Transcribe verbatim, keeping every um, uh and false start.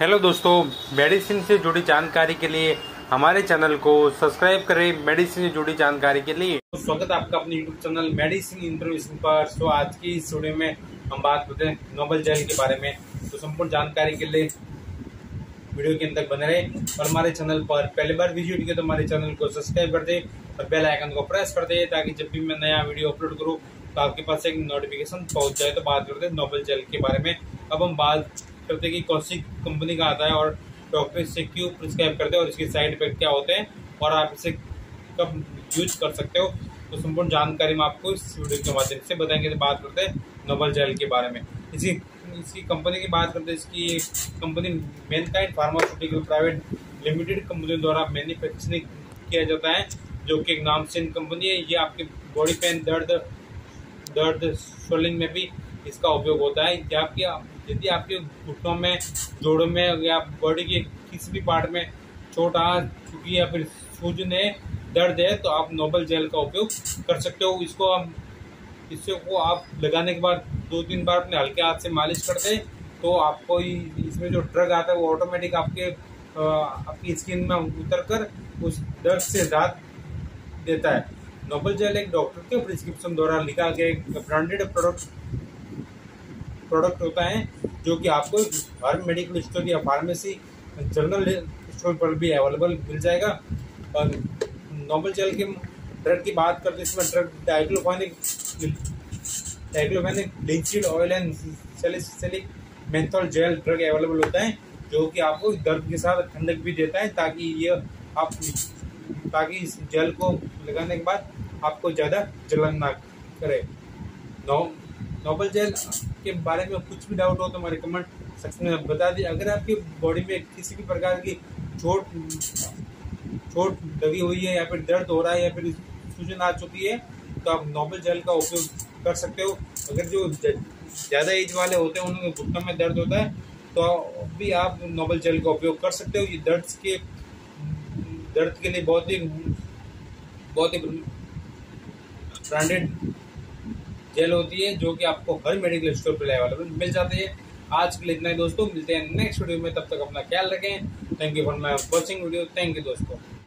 Hello दोस्तों, medicine से जुड़ी जानकारी के लिए हमारे चैनल को सब्सक्राइब करें। मेडिसिन से जुड़ी जानकारी के लिए स्वागत है आपका अपने यूट्यूब चैनल मेडिसिन इन्फॉर्मेशन पर। सो आज की इस वीडियो में हम बात करते हैं नोबल जेल के बारे में। तो संपूर्ण जानकारी के लिए वीडियो के अंदर बने रहे और हमारे चैनल पर पहली बार विजिट किया तो हमारे चैनल को सब्सक्राइब कर दे और बेल आइकन को प्रेस कर दे ताकि जब भी मैं नया वीडियो अपलोड करूँ तो आपके पास एक नोटिफिकेशन पहुँच जाए। तो बात करते हैं नोबल जेल के बारे में। अब हम बात करते हैं कि कौन सी कंपनी का आता है और डॉक्टर इससे क्यों प्रिस्क्राइब करते हैं और इसके साइड इफेक्ट क्या होते हैं और आप इसे कब यूज कर सकते हो। तो संपूर्ण जानकारी में आपको इस वीडियो के माध्यम से बताएंगे। तो बात करते हैं नोबल जेल के बारे में। इसकी इसकी कंपनी की बात करते हैं। इसकी company Mankind pharmaceutical private limited company द्वारा मैन्युफैक्चरिंग किया जाता है, जो कि एक नामचीन कंपनी है। ये आपके बॉडी पेन, दर्द दर्द स्वेलिंग में भी इसका उपयोग होता है। या आपकी यदि आपके घुटनों में, जोड़ों में या बॉडी के किसी भी पार्ट में चोट आ चुकी या फिर सूजन है, दर्द है, तो आप नोबल जेल का उपयोग कर सकते हो। इसको आप इससे को आप लगाने के बाद दो तीन बार अपने हल्के हाथ से मालिश करते हैं तो आपको इसमें जो ड्रग आता है वो ऑटोमेटिक आपके आपकी स्किन में उतर कर उस दर्द से राहत देता है। नोबल जेल एक डॉक्टर के प्रिस्क्रिप्शन द्वारा लिखा गया एक ब्रांडेड प्रोडक्ट प्रोडक्ट होता है, जो कि आपको हर मेडिकल स्टोर या फार्मेसी जनरल स्टोर पर भी अवेलेबल मिल जाएगा। और नोबल जेल के ड्रग की बात करते हैं। इसमें drug diclofenac diclofenac linked oil and salicylic menthol gel drug available होता है, जो कि आपको दर्द के साथ ठंडक भी देता है, ताकि ये आप ताकि इस जेल को लगाने के बाद आपको ज़्यादा जलन ना करे। नौ नोबल जेल के बारे में कुछ भी डाउट हो तो हमारे कमेंट सेक्शन में बता दीजिए। अगर आपकी बॉडी में किसी भी प्रकार की चोट चोट लगी हुई है या फिर दर्द हो रहा है या फिर सूजन आ चुकी है, तो आप नोबल जेल का उपयोग कर सकते हो। अगर जो ज़्यादा एज वाले होते हैं उनके घुटनों में दर्द होता है तो भी आप नोबल जेल का उपयोग कर सकते हो। ये दर्द के दर्द के लिए बहुत ही बहुत ही ब्रांडेड जेल होती है, जो कि आपको हर मेडिकल स्टोर पर अवेलेबल मिल जाती है। आज के लिए इतना ही दोस्तों, मिलते हैं नेक्स्ट वीडियो में। तब तक अपना ख्याल रखें। Thank you for my watching video. Thank you दोस्तों।